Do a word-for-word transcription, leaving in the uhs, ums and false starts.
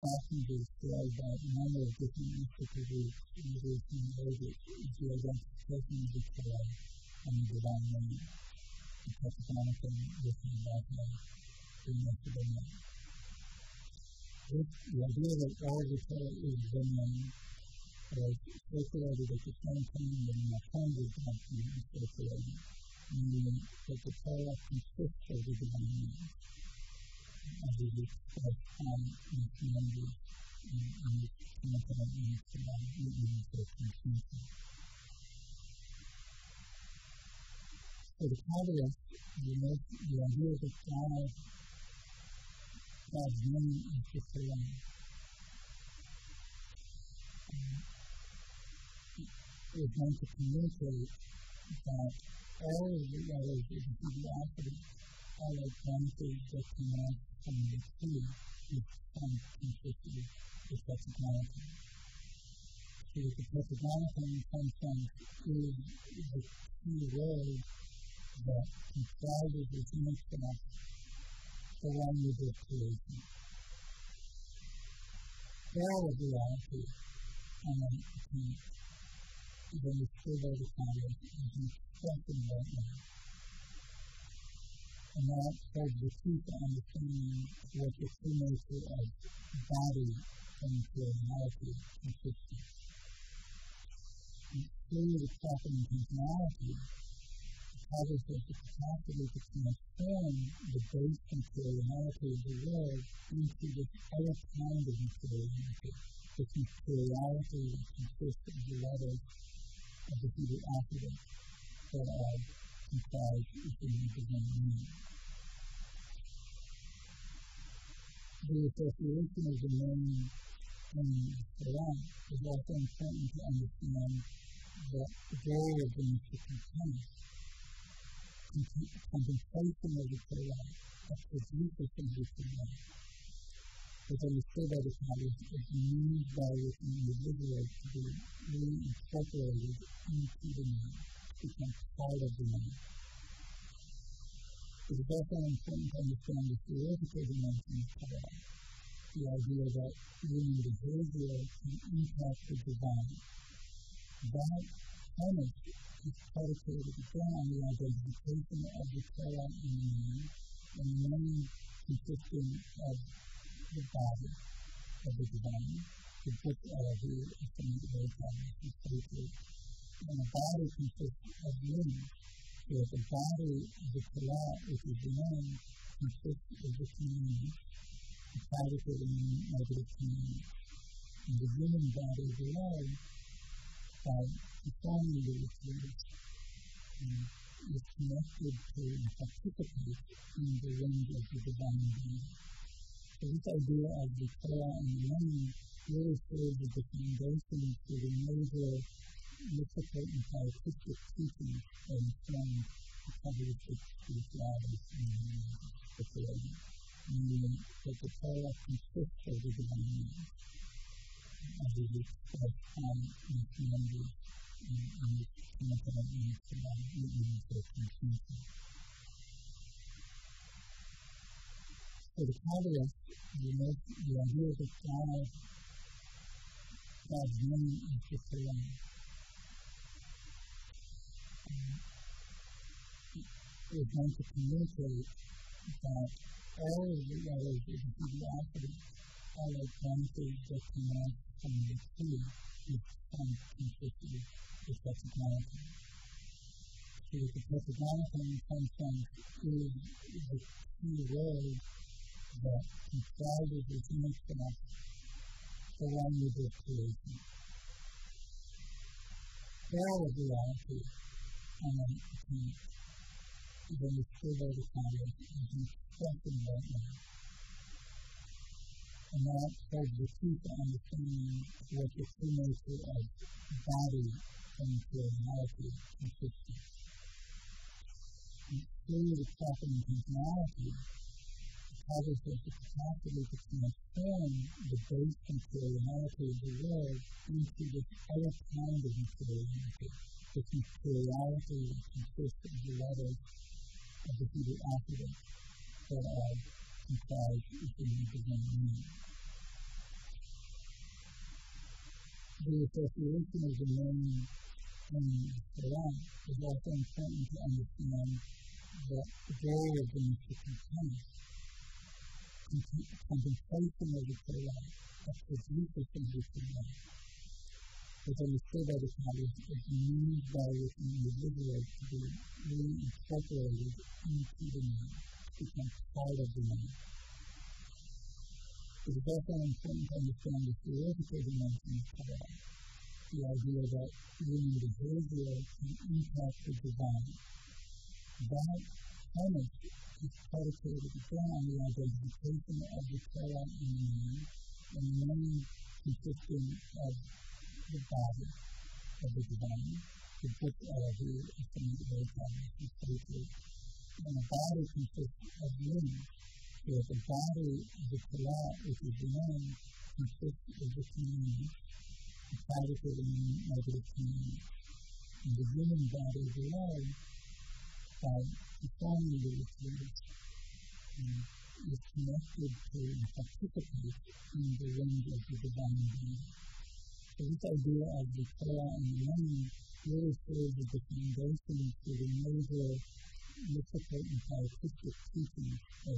passengers fly by a number of different mystical routes, usually from the orbit is the identification of the Torah and the divine name. The Testamental Mission of the Mystical Name. The idea that all the Torah is the name was circulated at the same time when the hundred doctrine was circulated, meaning that the Torah consists of the divine name. As it is expressed by its members and in its temple and its development and its circumstances. So the Kabbalists, the idea that God, God's name is the Torah. We're going to communicate that all of the others is a philosophy, all of them is the command. And the two is time-consistent with Tetragrammaton. So the Tetragrammaton in some sense is the key word that comprises the human self along with the creation. All of reality and the is understood by the Father as an expression of that life. And that has the key to understanding what the true nature of body and materiality consists of. And through the proper intentionality, the Kabbalah has the capacity to transform the base materiality of the world into this other kind of materiality, this materiality that consists of the letters of the Hebrew alphabet that are comprised within the divine name. The association of the name and the Torah is also important to understand that the goal of the mystical text, contemplation of the Torah, exegesis of the Torah, is understood by the Kabbalah as the need by which an individual to be really incorporated into the name, become part of the name. It is also important to understand the theoretical dimension of Torah, the idea that the individual can impact the divine. That premise is predicated again on the identification of the Torah and the name, and the name consisting of the body of the divine, the book of the assigned way promise is sacred, and the body consists of limbs. So that the body of the Torah, which is the name, consists of the commandments, the positive and the negative commandments. And the human body of the Lord, by performing the rituals, um, is connected to and participates in the range of the divine being. So this idea of the Torah and the name really serves as the foundation for the major mystical and pietistic teaching that informed the Kabbalistic spirituality in the Torah, meaning that the Torah consists of the divine name, as it is expressed by its members and in its temple and its development and its circumstances. So the Kabbalists, the idea that God, God's name is the Torah. We're going to communicate that all of the others is a philosophy, all of them is that connect from the two is time-consistent with Tetragrammaton. So the Tetragrammaton in some sense is the key word that comprises the human self along with the creation. All of reality and the is understood by the Kabbalah as an expression of that life. And that has the key to understanding what the true nature of body and materiality consists of. And through the proper intentionality, the Kabbalah has the capacity to transform the base materiality of the world into this other kind of materiality. The materiality that consists of the letters of the Hebrew alphabet that are comprised within the divine name. the associations and learning in Torah is also important to understand that the barrier brings to contempt. Contemplation of the Torah, of the Jesus in the Torah, as understood by the Kabbalah, is a new value from the individual to be really incorporated into the man, to become part of the man. It is also important to understand the theoretical dimension of Torah, the idea that human behavior can impact the divine. That premise is predicated again on the identification of the Torah in the man and the meaning consisting of the body of the divine, the book allegory is from the very foundation of scripture, and the body consists of limbs. So that the body of the Torah, which is the man, consists of the community, the practical meaning of the community. And the human body is alive by performing the rituals and is connected to and participates in the range of the divine being. So this idea of the Torah and the man really serves as the foundation for the major mystical and pietistic teaching of